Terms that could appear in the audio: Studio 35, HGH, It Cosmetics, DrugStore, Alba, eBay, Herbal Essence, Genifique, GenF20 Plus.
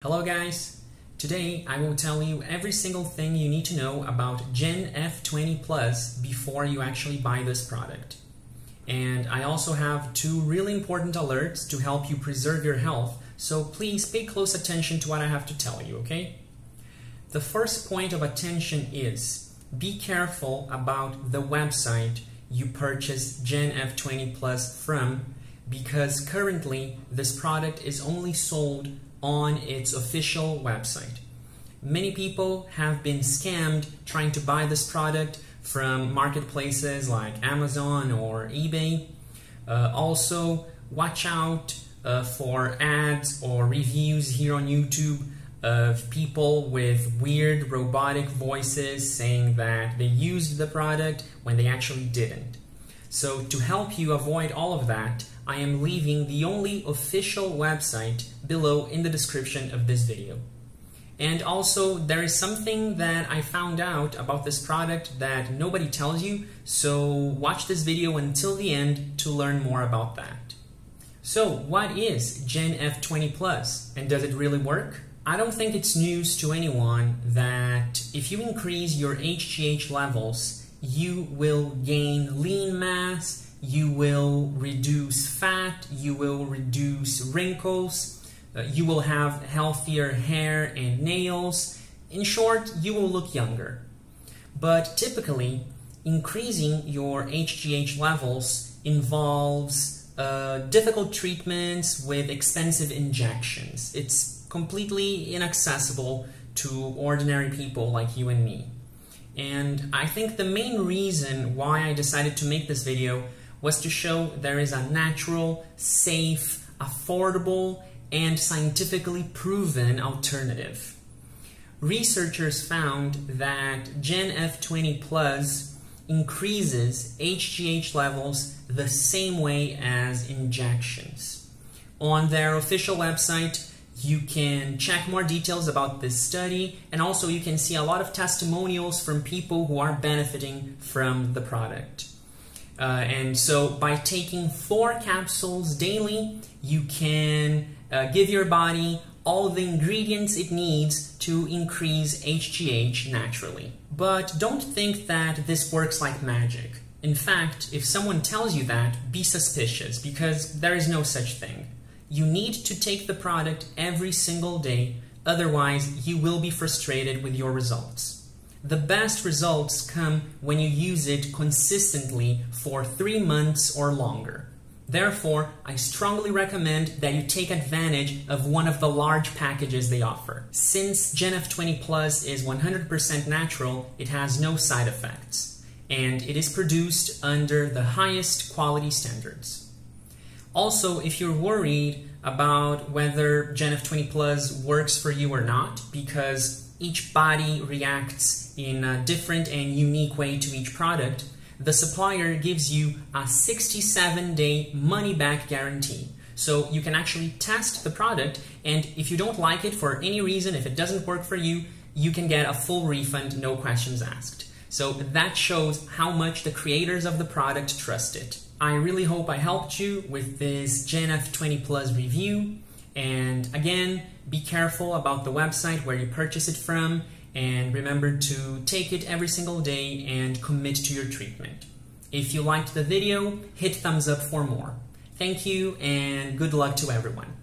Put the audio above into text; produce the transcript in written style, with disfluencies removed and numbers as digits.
Hello guys, today I will tell you every single thing you need to know about GenF20 Plus before you actually buy this product. And I also have two really important alerts to help you preserve your health, so please pay close attention to what I have to tell you, okay? The first point of attention is be careful about the website you purchase GenF20 Plus from, because currently this product is only sold on its official website. Many people have been scammed trying to buy this product from marketplaces like Amazon or eBay. Also, watch out for ads or reviews here on YouTube of people with weird robotic voices saying that they used the product when they actually didn't. So to help you avoid all of that, I am leaving the only official website below in the description of this video. And also, there is something that I found out about this product that nobody tells you, so watch this video until the end to learn more about that. So, what is GenF20 Plus, and does it really work? I don't think it's news to anyone that if you increase your HGH levels, you will gain lean mass, you will reduce fat, you will reduce wrinkles, you will have healthier hair and nails. In short, you will look younger. But typically, increasing your HGH levels involves difficult treatments with expensive injections. It's completely inaccessible to ordinary people like you and me. And I think the main reason why I decided to make this video was to show there is a natural, safe, affordable, and scientifically proven alternative. Researchers found that GenF20 Plus increases HGH levels the same way as injections. On their official website, you can check more details about this study, and also you can see a lot of testimonials from people who are benefiting from the product. And so by taking 4 capsules daily, you can give your body all the ingredients it needs to increase HGH naturally. But don't think that this works like magic. In fact, if someone tells you that, be suspicious, because there is no such thing. You need to take the product every single day, otherwise you will be frustrated with your results. The best results come when you use it consistently for 3 months or longer. Therefore, I strongly recommend that you take advantage of one of the large packages they offer. Since GenF20 Plus is 100% natural, it has no side effects, and it is produced under the highest quality standards. Also, if you're worried about whether GenF20 Plus works for you or not, because each body reacts in a different and unique way to each product, the supplier gives you a 67-day money-back guarantee. So you can actually test the product, and if you don't like it for any reason, if it doesn't work for you, you can get a full refund, no questions asked. So that shows how much the creators of the product trust it. I really hope I helped you with this GenF20 Plus review. And again, be careful about the website where you purchase it from, and remember to take it every single day and commit to your treatment. If you liked the video, hit thumbs up for more. Thank you and good luck to everyone.